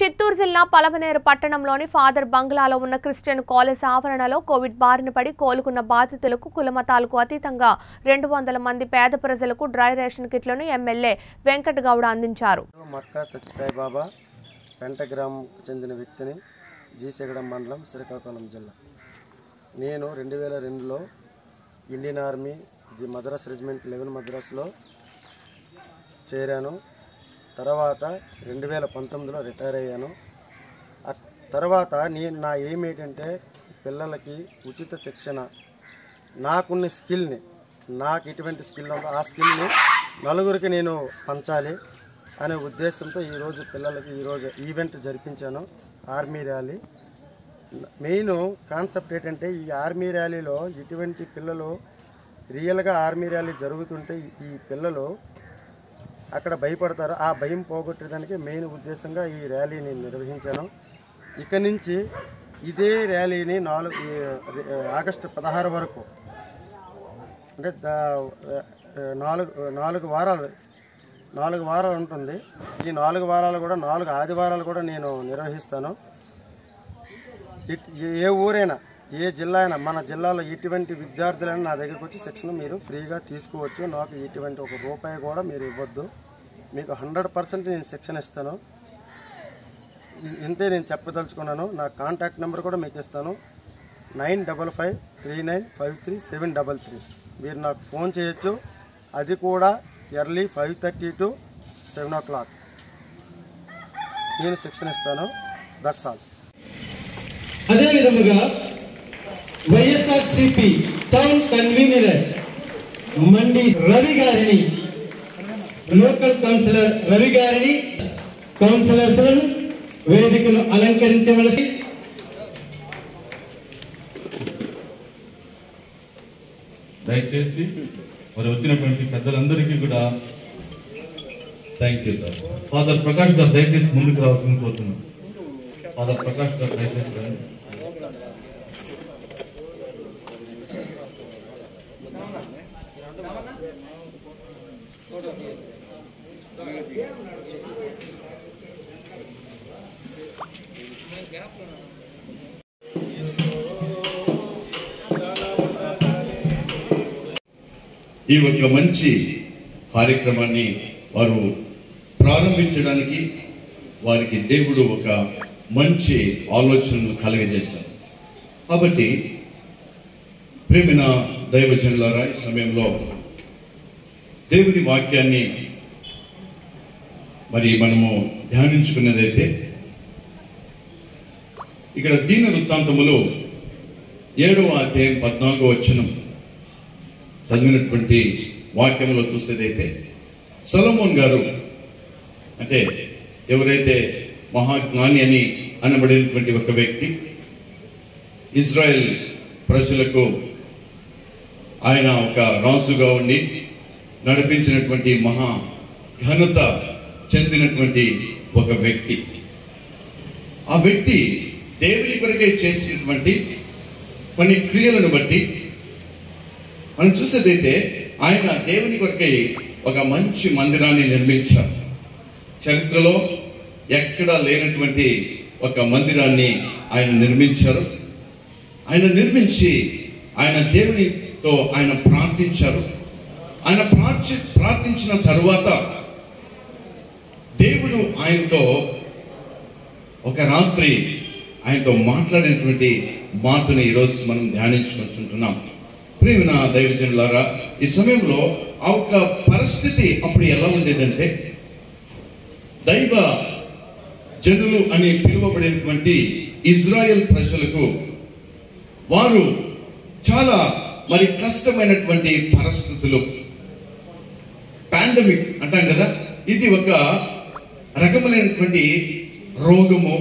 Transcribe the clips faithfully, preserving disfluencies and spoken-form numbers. చిత్తూరు జిల్లా పలమనేరు పట్టణంలోని ఫాదర్ బంగ్లాలో ఉన్న క్రిస్టియన్ కాలేజ్ ఆవరణలో కోవిడ్ బారిన పడి కోలుకున్న బాధితులకు కులమతాలకు అతీతంగా రెండు వందల మంది పేద ప్రజలకు డ్రై రేషన్ కిట్లను ఎమ్మెల్యే వెంకట్ గౌడ అందించారు. మక్కా సత్యసాయి బాబా పెంట గ్రామంకు చెందిన వ్యక్తిని జీసెగడం మండలం శ్రీకాకుళం జిల్లా. నేను రెండు వేల రెండులో Indian army the Madras regiment eleven మద్రాస్లో చేరాను. తర్వాత రెండు వేల పంతొమ్మిదిలో రిటైర్ అయ్యాను. తర్వాత నేను నా ఎయిమ్ ఏంటంటే పిల్లలకి ఉచిత శిక్షణ, నాకున్న స్కిల్ని, నాకు ఎటువంటి స్కిల్ ఉందో ఆ స్కిల్ని నలుగురికి నేను పంచాలి అనే ఉద్దేశంతో ఈరోజు పిల్లలకి ఈరోజు ఈవెంట్ జరిపించాను. ఆర్మీ ర్యాలీ మెయిన్ కాన్సెప్ట్ ఏంటంటే ఈ ఆర్మీ ర్యాలీలో ఇటువంటి పిల్లలు రియల్గా ఆర్మీ ర్యాలీ జరుగుతుంటే ఈ పిల్లలు అక్కడ భయపడతారు. ఆ భయం పోగొట్టడానికి మెయిన్ ఉద్దేశంగా ఈ ర్యాలీని నిర్వహించాను. ఇక నుంచి ఇదే ర్యాలీని నాలుగు ఆగస్టు పదహారు వరకు అంటే నాలుగు నాలుగు వారాలు నాలుగు వారాలు ఉంటుంది. ఈ నాలుగు వారాలు కూడా నాలుగు ఆదివారాలు కూడా నేను నిర్వహిస్తాను. ఏ ఊరైనా ఏ జిల్లా అయినా మన జిల్లాలో ఇటువంటి విద్యార్థులను నా దగ్గరకు వచ్చి శిక్షణ మీరు ఫ్రీగా తీసుకోవచ్చు. నాకు ఇటువంటి ఒక రూపాయి కూడా మీరు ఇవ్వద్దు. మీకు హండ్రెడ్ పర్సెంట్ నేను శిక్షణ ఇస్తాను. ఇంతే నేను చెప్పదలుచుకున్నాను. నా కాంటాక్ట్ నెంబర్ కూడా మీకు ఇస్తాను. Nine double five three nine five three seven double three మీరు నాకు ఫోన్ చేయొచ్చు. అది కూడా early five thirty to seven o'clock నేను శిక్షణ ఇస్తాను. That's all. అదేవిధంగా వైఎస్ఆర్సిపి టౌన్ కన్వీనర్ మండి రవి గారిని, లోకల్ కౌన్సిలర్ రవి గారిని, కౌన్సిలర్స్ వేదికను అలంకరించవలసి దయచేసి మరి వచ్చినటువంటి పెద్దలందరికీ కూడా thank you sir. Father Prakash గారు దయచేసి ముందుకు రావాల్సింది కోరుతున్నాను. ఫాదర్ ప్రకాష్ గారు దయచేసి రండి. ఈ ఒక మంచి కార్యక్రమాన్ని వారు ప్రారంభించడానికి వారికి దేవుడు ఒక మంచి ఆలోచనను కలుగజేశారు. కాబట్టి ప్రేమిన దైవజనులారా, ఈ సమయంలో దేవుని వాక్యాన్ని మరి మనము ధ్యానించుకున్నదైతే ఇక్కడ దీన వృత్తాంతములో ఏడవ అధ్యాయం పద్నాలుగో వచనం చదివినటువంటి వాక్యంలో చూసేదైతే సొలొమోన్ గారు అంటే ఎవరైతే మహాజ్ఞాని అని అనబడినటువంటి ఒక వ్యక్తి ఇజ్రాయెల్ ప్రజలకు ఆయన ఒక రాజుగా ఉండి నడిపించినటువంటి మహా ఘనత చెందినటువంటి ఒక వ్యక్తి. ఆ వ్యక్తి దేవుని కొరకే చేసినటువంటి కొన్ని క్రియలను బట్టి మనం చూసేదైతే ఆయన దేవుని కొరకై ఒక మంచి మందిరాన్ని నిర్మించారు. చరిత్రలో ఎక్కడా లేనటువంటి ఒక మందిరాన్ని ఆయన నిర్మించారు. ఆయన నిర్మించి ఆయన దేవునితో ఆయన ప్రార్థించారు. ఆయన ప్రార్థి ప్రార్థించిన తరువాత దేవుడు ఆయనతో ఒక రాత్రి ఆయనతో మాట్లాడినటువంటి మాటను ఈరోజు మనం ధ్యానించుకుంటున్నాం. ప్రియమైన దైవజనులారా, ఈ సమయంలో ఆ ఒక పరిస్థితి అప్పుడు ఎలా ఉండేదంటే దైవ జనులు అని పిలువబడేటువంటి ఇజ్రాయెల్ ప్రజలకు వారు చాలా మరి కష్టమైనటువంటి పరిస్థితులు. పాండమిక్ అంటాం కదా, ఇది ఒక రకమైనటువంటి రోగము,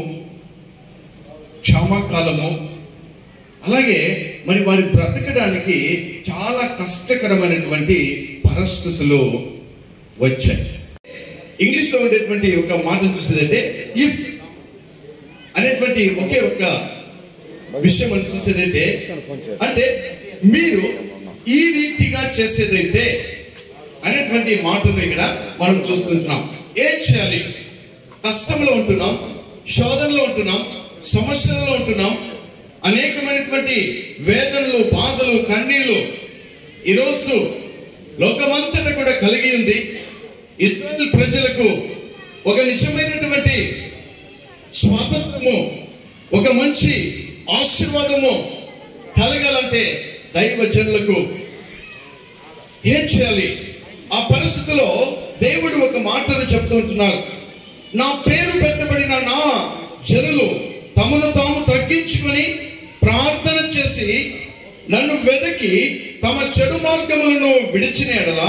క్షామకాలము. అలాగే మరి వారి బ్రతకడానికి చాలా కష్టకరమైనటువంటి పరిస్థితులు వచ్చాయి. ఇంగ్లీష్లో ఉండేటువంటి ఒక మాటను చూసేదైతే ఇఫ్ అనేటువంటి ఒకే ఒక్క విషయం అని చూసేదైతే అంటే మీరు ఈ రీతిగా చేసేదైతే అనేటువంటి మాటను ఇక్కడ మనం చూస్తుంటున్నాం. ఏం చేయాలి? కష్టంలో ఉంటున్నాం, శోధనలో ఉంటున్నాం, సమస్యల్లో ఉంటున్నాం, అనేకమైనటువంటి వేదనలు, బాధలు, కన్నీళ్లు ఈరోజు లోకమంతటా కూడా కలిగి ఉంది. ఇస్రాయేల్ ప్రజలకు ఒక నిజమైనటువంటి స్వాతంత్రము, ఒక మంచి ఆశీర్వాదము కలగాలంటే దైవ జనులకు ఏం చేయాలి? ఆ పరిస్థితిలో దేవుడు ఒక మాటను చెప్తూ ఉంటున్నారు. నా పేరు పెట్టబడిన నా జనులు తమను తాము తగ్గించుకొని ప్రార్థన చేసి నన్ను వెదకి తమ చెడు మార్గములను విడిచిన ఎడల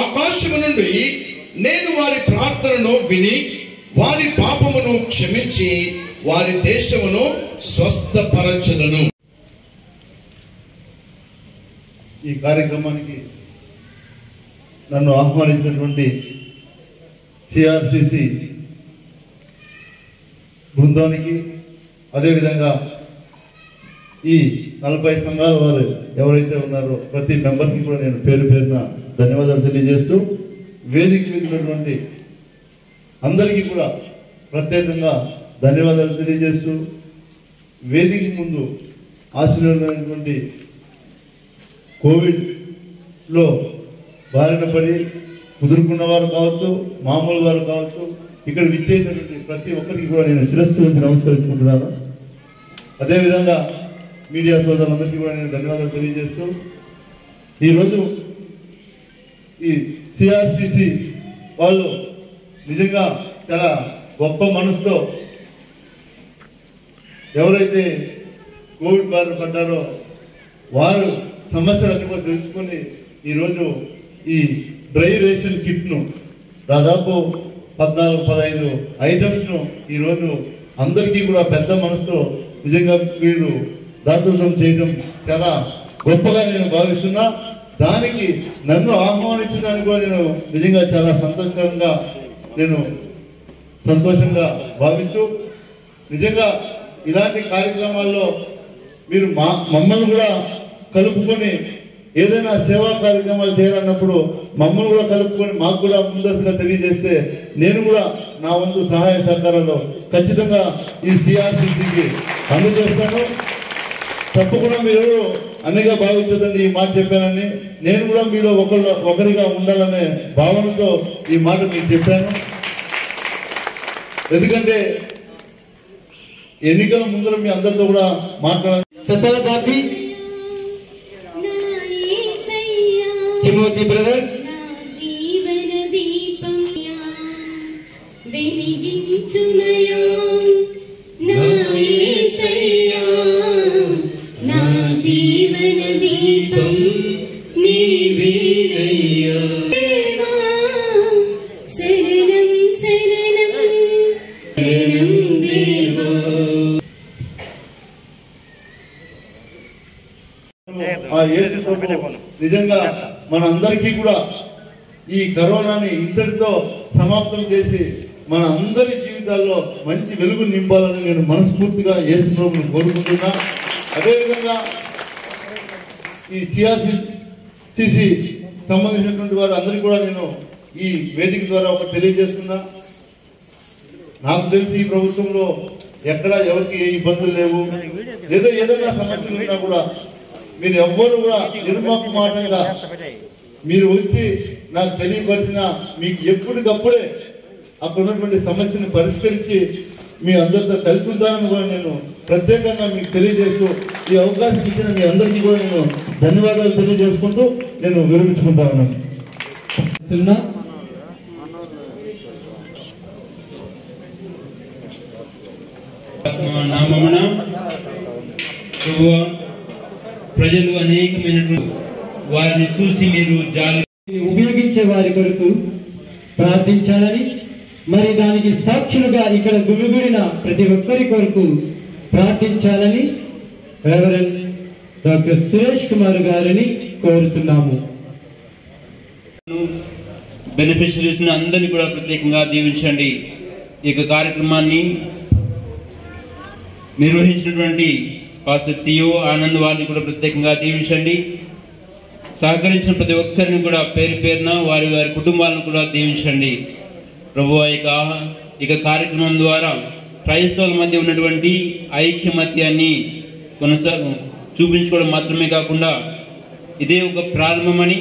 ఆకాశము నుండి నేను వారి ప్రార్థనను విని వారి పాపమును క్షమించి వారి దేశమును స్వస్థపరచదను. ఈ కార్యక్రమానికి నన్ను ఆహ్వానించినటువంటి సిఆర్సిసి బృందానికి, అదేవిధంగా ఈ నలభై సంఘాల వారు ఎవరైతే ఉన్నారో ప్రతి మెంబర్కి కూడా నేను పేరు పేరున ధన్యవాదాలు తెలియజేస్తూ, వేదిక మీద ఉన్నటువంటి అందరికీ కూడా ప్రత్యేకంగా ధన్యవాదాలు తెలియజేస్తూ, వేదిక ముందు ఆశీర్వైనటువంటి కోవిడ్లో బారిన పడి కుదురుకున్న వారు కావచ్చు, మామూలు వారు కావచ్చు, ఇక్కడ విచ్చేసినటువంటి ప్రతి ఒక్కరికి కూడా నేను శిరస్సు నుంచి నమస్కరించుకుంటున్నాను. అదేవిధంగా మీడియా సోదరులందరికీ కూడా నేను ధన్యవాదాలు తెలియజేస్తూ, ఈరోజు ఈ సిఆర్సిసి వాళ్ళు నిజంగా చాలా గొప్ప మనసుతో ఎవరైతే కోవిడ్ బారిన పడ్డారో వారు సమస్యలన్నీ కూడా తెలుసుకొని ఈరోజు ఈ డ్రై రేషన్ కిట్ను దాదాపు పద్నాలుగు పదహైదు ఐటమ్స్ను ఈరోజు అందరికీ కూడా పెద్ద మనసుతో నిజంగా మీరు దాతృత్వం చేయడం చాలా గొప్పగా నేను భావిస్తున్నా. దానికి నన్ను ఆహ్వానించడానికి కూడా నేను నిజంగా చాలా సంతోషంగా నేను సంతోషంగా భావిస్తూ, నిజంగా ఇలాంటి కార్యక్రమాల్లో మీరు మా మమ్మల్ని కూడా కలుపుకొని ఏదైనా సేవా కార్యక్రమాలు చేయాలన్నప్పుడు మమ్మల్ని కూడా కలుపుకొని మాకు కూడా ముందస్తుగా తెలియజేస్తే నేను కూడా నా వంతు సహాయ సహకారాలు ఖచ్చితంగా ఈ సిఆర్సిసికి అందజేస్తాను. తప్పకుండా మీరు అన్నగా భావించదండి ఈ మాట చెప్పానని, నేను కూడా మీలో ఒకళ్ళు ఒకరిగా ఉండాలనే భావనతో ఈ మాట మీకు చెప్పాను. ఎందుకంటే ఎన్నికల ముందర మీ అందరితో కూడా మాట్లాడాలి. బ్రదర్ జీవన దీపం వెలిగించుమయా నా యేసయ్యా, నా జీవన దీపం నీవేనయ్యా, శరణం శరణం శరణం దేవా. ఆ యేసు సోపినకొను నిజంగా మన అందరికీ కూడా ఈ కరోనాని ఇంతటితో సమాప్తం చేసి మన అందరి జీవితాల్లో మంచి వెలుగు నింపాలని నేను మనస్ఫూర్తిగా యేసు ప్రభువును కోరుకుంటున్నా. అదేవిధంగా ఈ సిఆర్సిసిసి సంబంధించినటువంటి వారు అందరికీ కూడా నేను ఈ వేదిక ద్వారా ఒక తెలియజేస్తున్నా. నాకు తెలిసి ఈ ప్రభుత్వంలో ఎక్కడా ఎవరికి ఏ ఇబ్బందులు లేవు. లేదా ఏదైనా సమస్యలు ఉన్నా కూడా మీరు ఎవ్వరు కూడా నిర్మమాటంగా మీరు వచ్చి నాకు తెలియపరిచిన మీకు ఎప్పటికప్పుడే అక్కడ ఉన్నటువంటి సమస్యను పరిష్కరించి మీ అందరితో కలిసి ఉంటానని కూడా నేను ప్రత్యేకంగా మీకు తెలియజేస్తూ, ఈ అవకాశం ఇచ్చిన మీ అందరికీ కూడా నేను ధన్యవాదాలు తెలియజేసుకుంటూ నేను విరమించుకుంటా ఉన్నాను. ప్రజలు అనేకమైనటువంటి వారిని చూసి మీరు జాలి ఉపయోగించే వారి కొరకు ప్రార్థించాలని, మరి దానికి సాక్షులుగా ఇక్కడ గుమిగూడిన ప్రతి ఒక్కరి కొరకు ప్రార్థించాలని రెవరెండ్ డాక్టర్ సురేష్ కుమార్ గారిని కోరుతున్నాము. బెనిఫిషరీస్ అందరినీ కూడా ప్రత్యేకంగా దీవించండి. ఈ యొక్క కార్యక్రమాన్ని నిర్వహించినటువంటి పాస్టర్ తియో ఆనంద్ వారిని కూడా ప్రత్యేకంగా దీవించండి. సహకరించిన ప్రతి ఒక్కరిని కూడా పేరు పేరున వారి వారి కుటుంబాలను కూడా దీవించండి. ప్రభువా, ఇక ఇక కార్యక్రమం ద్వారా క్రైస్తవుల మధ్య ఉన్నటువంటి ఐక్యమత్యాన్ని చూపించుకోవడం మాత్రమే కాకుండా ఇదే ఒక ప్రారంభమని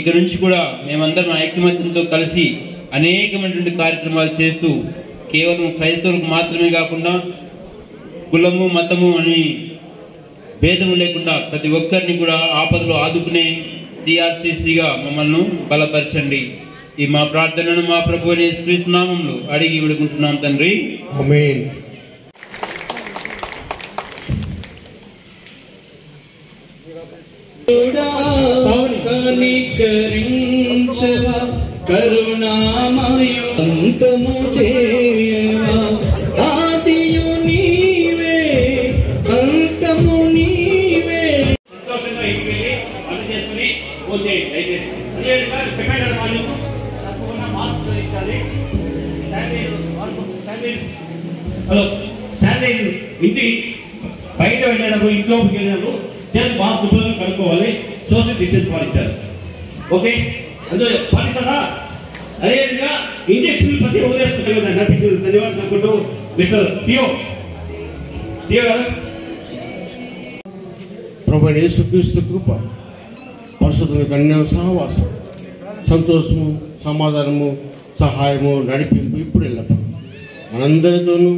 ఇక నుంచి కూడా మేమందరం ఐక్యమత్యంతో కలిసి అనేకమైనటువంటి కార్యక్రమాలు చేస్తూ కేవలం క్రైస్తవులకు మాత్రమే కాకుండా కులము మతము అని భేదం లేకుండా ప్రతి ఒక్కరిని కూడా ఆపదలో ఆదుకునే సిఆర్సిసిగా మమ్మల్ని బలపరచండి. ఈ మా ప్రార్థనను మా ప్రభువైన యేసుక్రీస్తు నామములో అడిగి వేడుకుంటున్నాం తండ్రి, ఆమేన్. హలో శానిటైజర్ ఇంటి బయట వెళ్ళినప్పుడు ఇంట్లోకి వెళ్ళినప్పుడు జస్ట్ బాగా శుభ్రంగా కనుక్కోవాలి, సోషల్ డిస్టెన్స్ పాటించాలి. ఓకే, అందులో పాటిస్తారా? అదేవిధంగా ఇంజక్షన్లు ప్రతి వదిలేసుకుంటాయి కదా, నడిపించారు. ధన్యవాదాలు అనుకుంటూ మిస్టర్ థియో థియో కదా. ప్రభువైన యేసుక్రీస్తు కృప, పరిశుద్ధుల కన్యా సహవాసం, సంతోషము, సమాధానము, సహాయము, నడిపింపు ఇప్పుడు వెళ్ళాము మనందరితోనూ,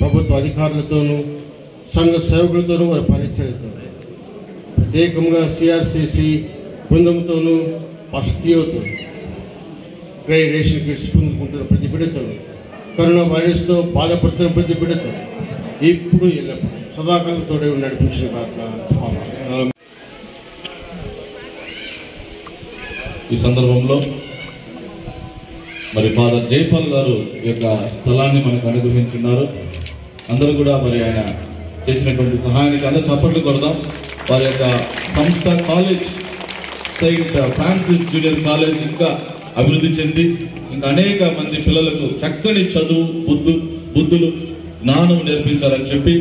ప్రభుత్వ అధికారులతోనూ, సంఘ సేవకులతోనూ, వారి పరిచయతో, ప్రత్యేకంగా సిఆర్సిసి బృందంతోనూ, పస్టియోతో, గ్రే రేషన్ కిట్స్ పొందుకుంటున్న ప్రతి బిడ్డతోనూ, కరోనా వైరస్తో బాధపడుతున్న ప్రతి బిడ్డతో ఇప్పుడు ఎల్లప్పుడూ సదాకాలంతో నడిపించిన కాక. ఈ సందర్భంలో మరి ఫాదర్ జైపాల్ గారు ఈ యొక్క స్థలాన్ని మనకు అనుగ్రహించున్నారు. అందరూ కూడా మరి ఆయన చేసినటువంటి సహాయానికి అందరూ చప్పట్లు కొడదాం. వారి యొక్క సంస్థ college Saint Francis junior college ఇంకా అభివృద్ధి చెంది ఇంకా అనేక మంది పిల్లలకు చక్కని చదువు, బుద్ధు బుద్ధులు జ్ఞానం నేర్పించాలని చెప్పి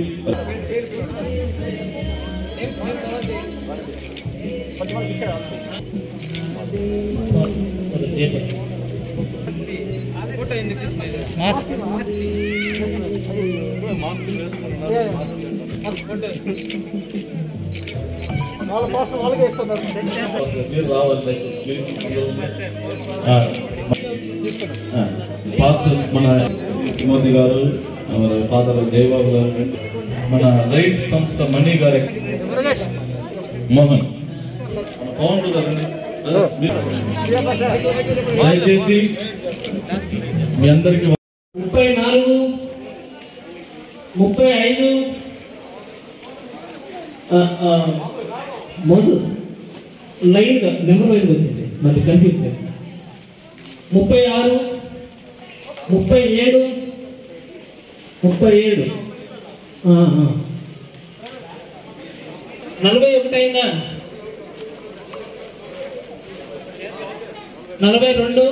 మాస్క్ మాస్క్ వేసుకుంటున్నారు. మీరు రావాలి, పాస్టర్స్ మన మోదీ గారు, ఫాదర్ జయబాబు గారు, మన రైట్ సంస్థ మణి గారు, మోహన్ పవన్ గారు, దయచేసి మీ అందరికి ముప్పై నాలుగు ముప్పై ఐదు మోసస్ లైన్గా నెంబర్ వైన్ వచ్చేసి మరి కన్ఫ్యూజ్ లేదు. ముప్పై ఆరు ముప్పై ఏడు ముప్పై ఏడు నలభై ఒకటైనా నలభై రెండు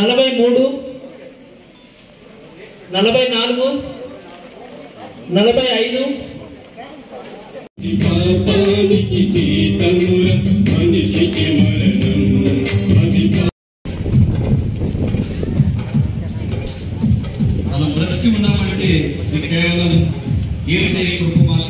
నలభై మూడు నలభై నాలుగు నలభై ఐదు మనం బ్రతికి ఉన్నామంటే ఇది కేవలం ఏసే కృప.